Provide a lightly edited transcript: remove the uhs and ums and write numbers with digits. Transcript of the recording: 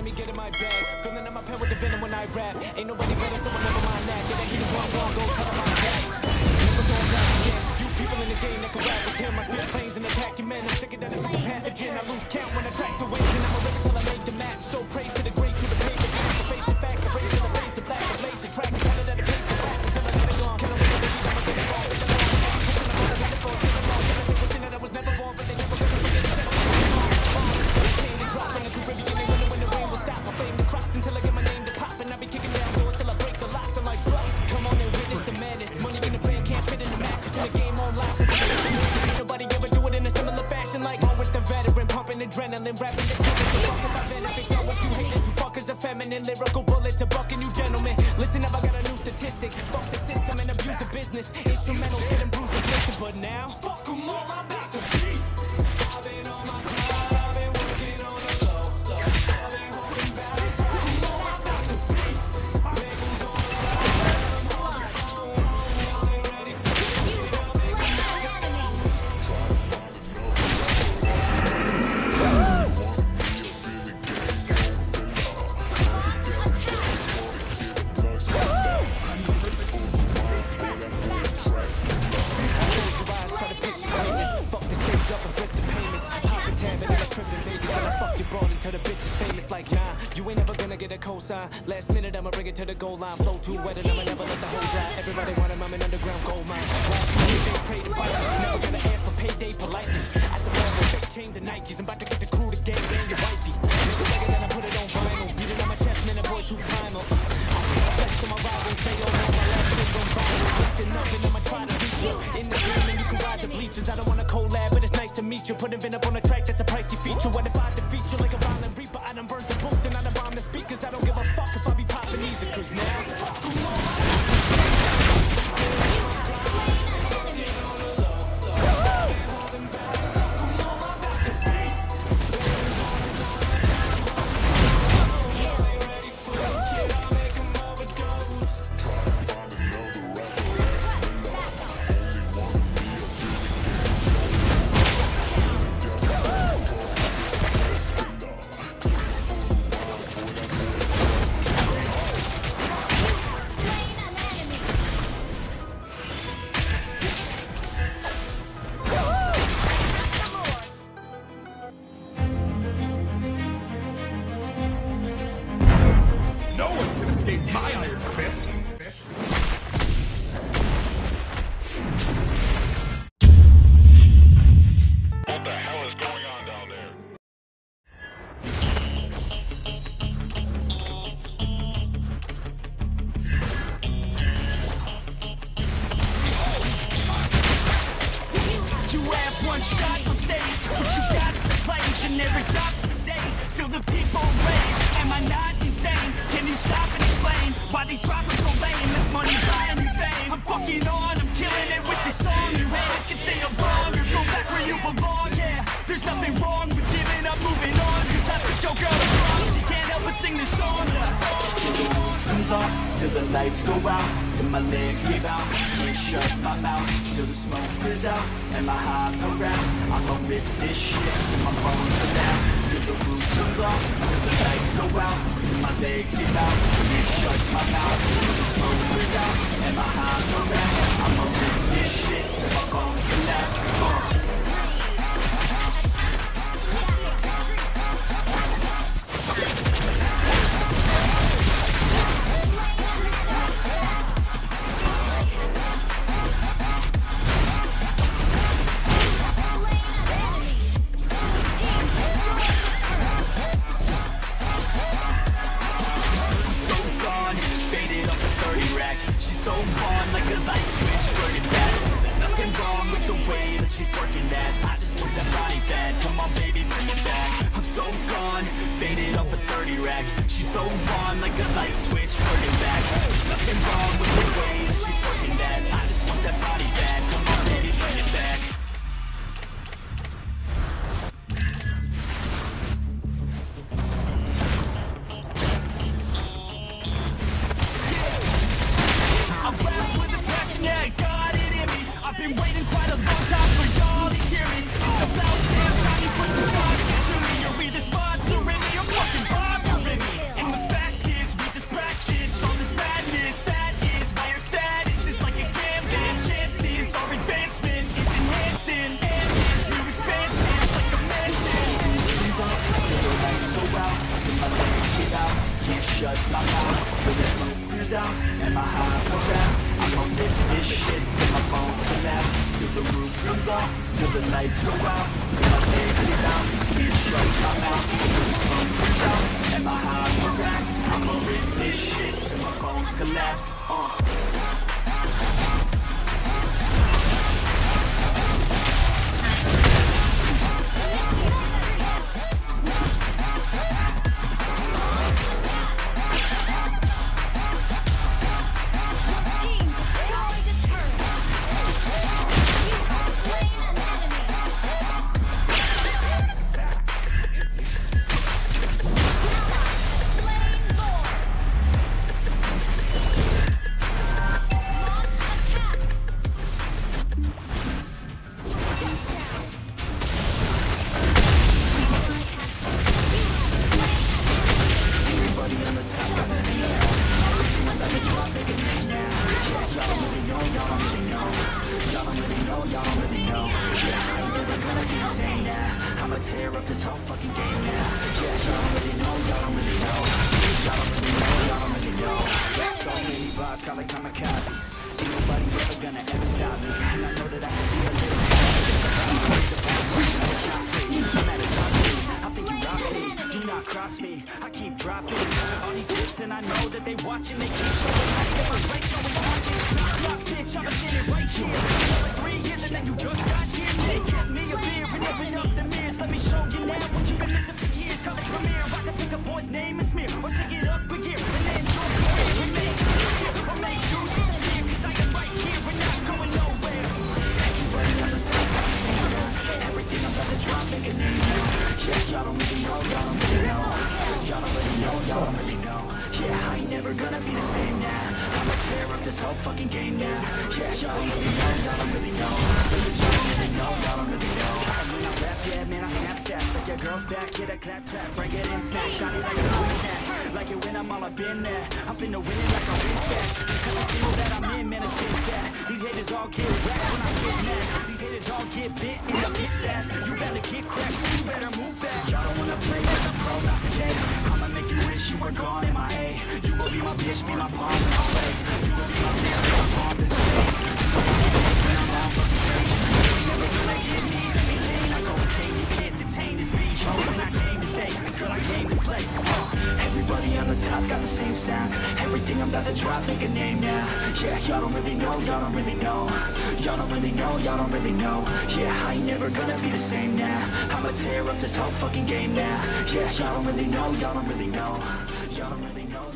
let me get in my bag. Filling up my pen with the venom when I rap. Ain't nobody better, someone never mind that. Get that heat up, one, go cut on my back. Never going back again. Few people in the game that can rap with him. I spit planes and attack your men. I'm sicker than a freaking pathogen. I lose count when I track the weight. And I'm a rebel till I made the map. So praise to the great, to the paper. I face the facts, I raise to the face, the black, I blaze the crack. Better than a piece of rap until I let it go. Can I win the league? I'ma get it all. I was never born, but they never really forget it. Until I get my name to pop, and I be kicking down doors till I break the locks. I'm like, bro, come on and witness the madness. Money in the brand can't fit in the mattress. In the game on lock. Nobody ever do it in a similar fashion. Like one with the veteran, pumping adrenaline, rapping the covers. So fuck if I benefit, yo, what you haters, you fuckers are feminine. Lyrical bullets are bucking you gentlemen. Listen up, I got a new statistic. Fuck the system and abuse the business. Instrumentals hit and bruise the victim, but now fuck them all, I'm back to peace. I've been on my cloud, I've been working on the low, low. Last minute, I'ma bring it to the goal line. Flow too wet and I'ma never let the hole dry. Everybody want him, I'm an underground gold mine. Trade and fight. Never gotta ask for payday politely. At the bar with fake chains and Nikes, I'm about to get the crew to gang bang your wifey. Make a record and I put it on vinyl. Beat it on my chest and avoid too primal. I flex on my rivals, they all know my last shit gon' viral. Flexing up and I'ma try to beat you. In the game and you can ride the bleachers. I don't wanna collab, but it's nice to meet you. Put it up on a track, that's a pricey feature. What if I defeat you like a violent reaper? I done burned the booth and I done bombed the speakers. I don't give a fuck if I be popping either, cause now fuck them all. You have slain the enemy. flames out and my high collapse. I'm on this shit till my bones collapse, till the roof comes off, till the lights go out, till my face is out, these drugs come out, till the smoke comes out and my high collapse. I'm on this shit till my bones collapse. Tear up this whole fucking game now. Yeah, y'all don't really know, y'all don't really know. Y'all don't really know, y'all don't really know. Got so many bars, call it kamikaze. Ain't nobody ever gonna ever stop me. And I know that I can be a little I think you lost me, do not cross me. I keep dropping all these hits and I know that they watching. They keep showing I never play, so it's happening. Knock, bitch, I'ma seen it right here. Another 3 years and then you just got here. They kept me a beer and opened up the mirrors. Let me show you now what you've been missing for years. Call it premiere, I can take a boy's name and smear, or take it up a year and then throw it away. We make you disappear, or make you disappear, cause I am right here and not going nowhere. Everybody on the top, I say so. Everything I'm about to drop, make a name now. Yeah, y'all don't really know, y'all don't really know. Y'all don't really know, y'all don't really know. Yeah, I ain't never gonna be the same now. I'ma tear up this whole fucking game now. Yeah, y'all don't really know, y'all don't really know. Y'all don't really know, y'all don't really know. When I rap, yeah, man, I snap fast. Like your girl's back, hit a clap, clap. Break it in, snap, shot it like a quick snap. Like it when I'm all up in there. I'm finna win it like I win stacks. Every single that I'm in, man, it's big fat. These haters all get whacked when I spit next. These haters all get bit in the bitch fast. You better get cracked, so you better move back. Y'all don't wanna play with a pro, not today. I'ma make you wish you were gone in my A. You will be my bitch, be my pawn, my way. You will be my bitch, be my pawn today. When I'm on frustration, you never feel like it needs to be changed. I go insane, you can't detain this beat. When I came to stay, this girl I came to play. Everybody on the top got the same sound. Everything I'm about to drop, make a name now. Yeah, y'all don't really know, y'all don't really know. Y'all don't really know, y'all don't really know. Yeah, I ain't never gonna be the same now. I'ma tear up this whole fucking game now. Yeah, y'all don't really know, y'all don't really know. Y'all don't really know.